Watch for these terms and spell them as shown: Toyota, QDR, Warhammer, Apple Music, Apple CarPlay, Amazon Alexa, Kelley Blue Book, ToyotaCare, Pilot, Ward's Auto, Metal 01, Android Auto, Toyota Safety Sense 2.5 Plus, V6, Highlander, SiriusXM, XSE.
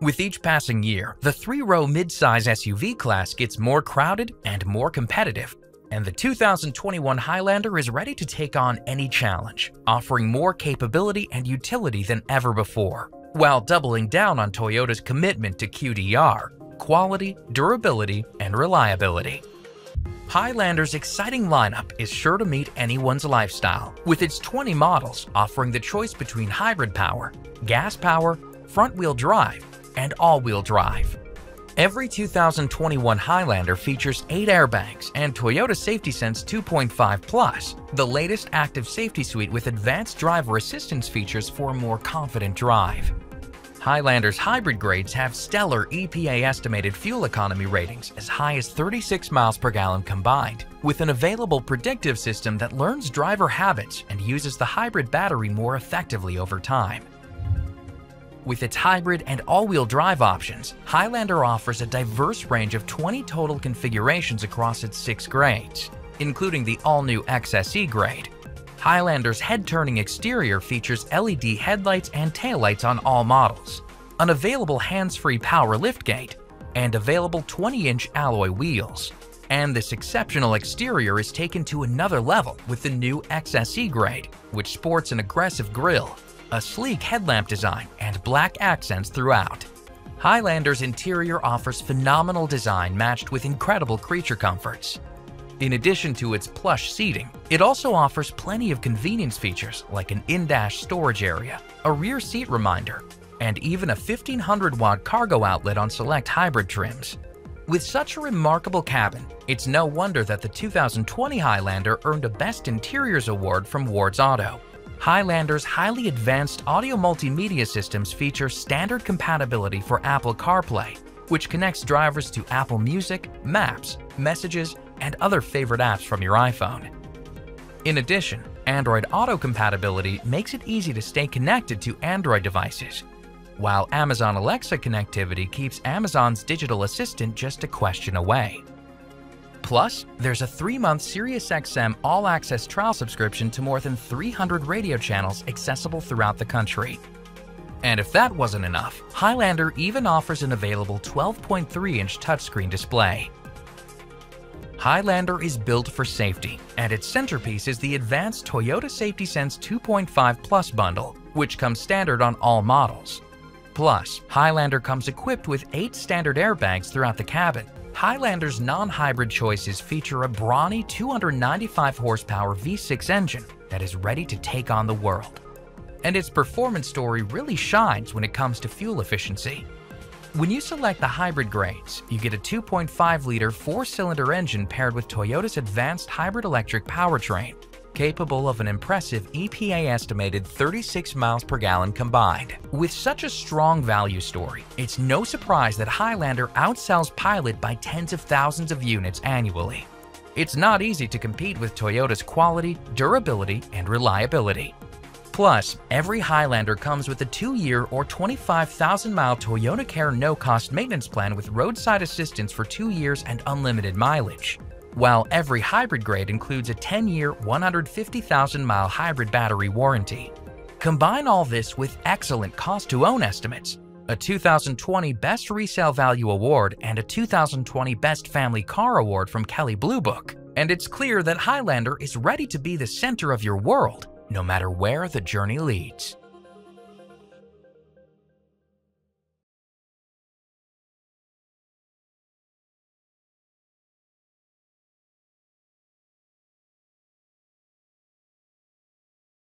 With each passing year, the three-row midsize SUV class gets more crowded and more competitive, and the 2021 Highlander is ready to take on any challenge, offering more capability and utility than ever before, while doubling down on Toyota's commitment to QDR, quality, durability, and reliability. Highlander's exciting lineup is sure to meet anyone's lifestyle, with its 20 models offering the choice between hybrid power, gas power, front-wheel drive, and all-wheel drive. Every 2021 Highlander features 8 airbags and Toyota Safety Sense 2.5 Plus, the latest active safety suite with advanced driver assistance features for a more confident drive. Highlander's hybrid grades have stellar EPA-estimated fuel economy ratings as high as 36 miles per gallon combined, with an available predictive system that learns driver habits and uses the hybrid battery more effectively over time. With its hybrid and all-wheel drive options, Highlander offers a diverse range of 20 total configurations across its 6 grades, including the all-new XSE grade. Highlander's head-turning exterior features LED headlights and taillights on all models, an available hands-free power liftgate, and available 20-inch alloy wheels. And this exceptional exterior is taken to another level with the new XSE grade, which sports an aggressive grille, a sleek headlamp design, and black accents throughout. Highlander's interior offers phenomenal design matched with incredible creature comforts. In addition to its plush seating, it also offers plenty of convenience features like an in-dash storage area, a rear seat reminder, and even a 1500-watt cargo outlet on select hybrid trims. With such a remarkable cabin, it's no wonder that the 2020 Highlander earned a Best Interiors Award from Ward's Auto. Highlander's highly advanced audio multimedia systems feature standard compatibility for Apple CarPlay, which connects drivers to Apple Music, Maps, Messages, and other favorite apps from your iPhone. In addition, Android Auto compatibility makes it easy to stay connected to Android devices, while Amazon Alexa connectivity keeps Amazon's digital assistant just a question away. Plus, there's a 3-month SiriusXM all-access trial subscription to more than 300 radio channels accessible throughout the country. And if that wasn't enough, Highlander even offers an available 12.3-inch touchscreen display. Highlander is built for safety, and its centerpiece is the advanced Toyota Safety Sense 2.5 Plus bundle, which comes standard on all models. Plus, Highlander comes equipped with 8 standard airbags throughout the cabin. Highlander's non-hybrid choices feature a brawny 295-horsepower V6 engine that is ready to take on the world. And its performance story really shines when it comes to fuel efficiency. When you select the hybrid grades, you get a 2.5-liter 4-cylinder engine paired with Toyota's advanced hybrid electric powertrain, capable of an impressive EPA-estimated 36 miles per gallon combined. With such a strong value story, it's no surprise that Highlander outsells Pilot by tens of thousands of units annually. It's not easy to compete with Toyota's quality, durability, and reliability. Plus, every Highlander comes with a 2-year or 25,000-mile ToyotaCare no-cost maintenance plan with roadside assistance for 2 years and unlimited mileage, while every hybrid grade includes a 10-year, 150,000-mile hybrid battery warranty. Combine all this with excellent cost-to-own estimates, a 2020 Best Resale Value Award and a 2020 Best Family Car Award from Kelley Blue Book, and it's clear that Highlander is ready to be the center of your world, no matter where the journey leads.